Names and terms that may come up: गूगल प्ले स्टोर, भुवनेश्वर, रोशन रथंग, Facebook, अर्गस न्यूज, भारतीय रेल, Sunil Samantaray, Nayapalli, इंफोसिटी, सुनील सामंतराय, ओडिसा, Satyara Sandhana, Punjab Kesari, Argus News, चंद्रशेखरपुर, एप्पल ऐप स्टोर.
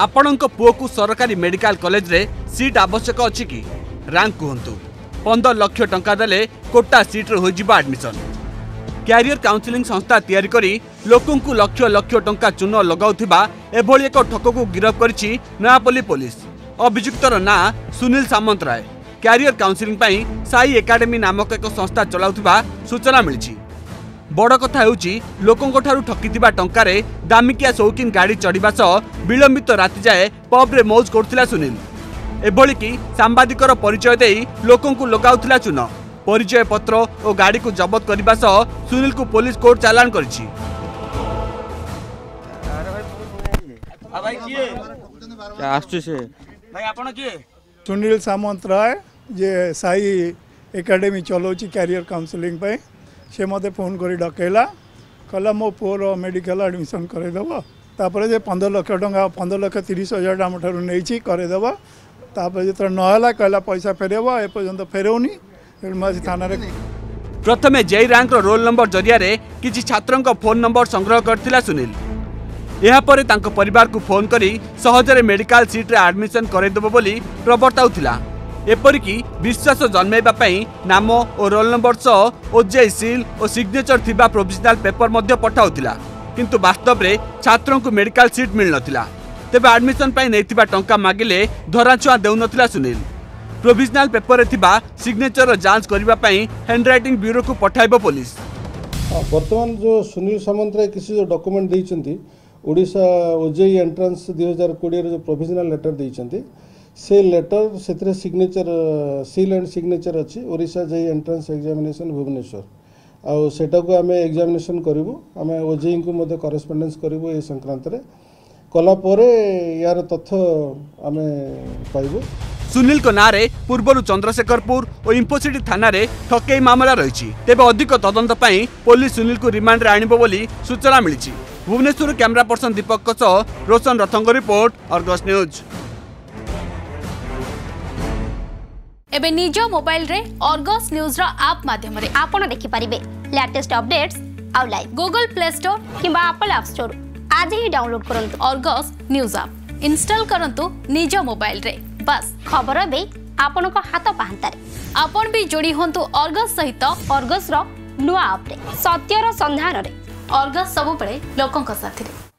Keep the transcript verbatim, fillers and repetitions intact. आपण पुओ को सरकारी मेडिकल कॉलेज रे सीट आवश्यक अछि कि रैंक कहतु पंद्रह लाख टंका देले कोटा सीट रे हो जिबा एडमिशन। क्यारियर काउंसलिंग संस्था तैयारी करी लोकों को लक्ष लक्ष टंका चून लगाउथिबा एभोली एक ठक को गिरफ करिछि नयापल्ली पुलिस। अभियुक्तर ना सुनील सामंतराय क्यारियर काउंसलिंग पई साई एकाडेमी नामक एक संस्था चलाउथिबा सूचना मिलिछि। बड़ कथा हेउछि लोकों कोठारु ठकिथिबा टंकारे दामिकिया शौकीन गाड़ी चढ़िबा सह विलंबित राति जाए पब रे मौज करथिला सुनील। एभोली कि सांबादिकर परिचय देई लोकों को लगाउथिला चून। परिचय पत्र और गाड़ी को जबत करने सुनील को पुलिस कोर्ट चालान कर सुनील सामंत राय जे साई एकाडेमी चलाउछि कैरियर काउंसलिंग पे से मते फोन कर डकैला कहला मो पुओर मेडिकल एडमिशन करदेव तापर जे पंद्रह लाख टका पंद्रह लाख तीस हजार आम ठार नहीं करदेव तापर जे नहला कहला पैसा फेरब एपर्यंत फेरौनी। प्रथमे जेई रैंक रोल नंबर जरिया रे किसी छात्रों का फोन नंबर संग्रह करथिला सुनील। यहाँ पर तांको परिवार को फोन करी सहजरे मेडिकल सीट रे आडमिशन करदेव बोली प्रवर्ताउथिला। एपरिकी विश्वास जन्मेबा पई नाम और रोल नंबर सह ओजेई सील और सिग्नेचर थिबा प्रोविजनल पेपर मध्य पठाउथिला किंतु वास्तव रे छात्रों को मेडिकल सीट मिल नथिला। तेबे आडमिशन पई नेथिबा टंका मागिले धराछुआ देउ नथिला सुनील। प्रोविजनल पेपर थिबा सिग्नेचर जांच करबा पई हैंड राइटिंग ब्यूरो को पठाइबो पुलिस। वर्तमान जो सुनील सामंतराय किसी जो डॉक्यूमेंट देइचंती ओडिसा ओजेई एंट्रेंस दो हज़ार बीस रे जो प्रोविजनल लेटर देइचंती से लेटर सेतरे सिग्नेचर सील एंड सिग्नेचर अछि ओडिसा JEE entrance examination भुवनेश्वर आ सेटा को हमें एग्जामिनेशन करबो हमें ओजेई को मते करेस्पोंडेंस करबो ए संक्रांत रे कला परे यार तथ्य हमें पाइबो। सुनील को नारे पूर्वर चंद्रशेखरपुर और इंफोसिटी थाना रे ठकई मामला रही तेज अधिक तदंत पाई पुलिस सुनील को रिमांड रे आनिबो बोली सूचना मिली। भुवनेश्वर कैमरा पर्सन दीपक सह रोशन रथंग रिपोर्ट अर्गस न्यूज। एबे निज मोबाइल रे अर्गस न्यूज रा आप माध्यम रे आपण देखि परिबे लेटेस्ट अपडेट्स आउ लाइव गूगल प्ले स्टोर किबा एप्पल ऐप स्टोर आज ही डाउनलोड करंतु अर्गस न्यूज ऐप इंस्टॉल करंतु निज मोबाइल रे। बस खबर भी आपण को हाथ पाहंतारे आपण भी जोड़ी होंतु अर्गस सहित अर्गस रो नुआ आप रे सत्यर संधान रे अर्गस सबुबेले लोकन साथी रे।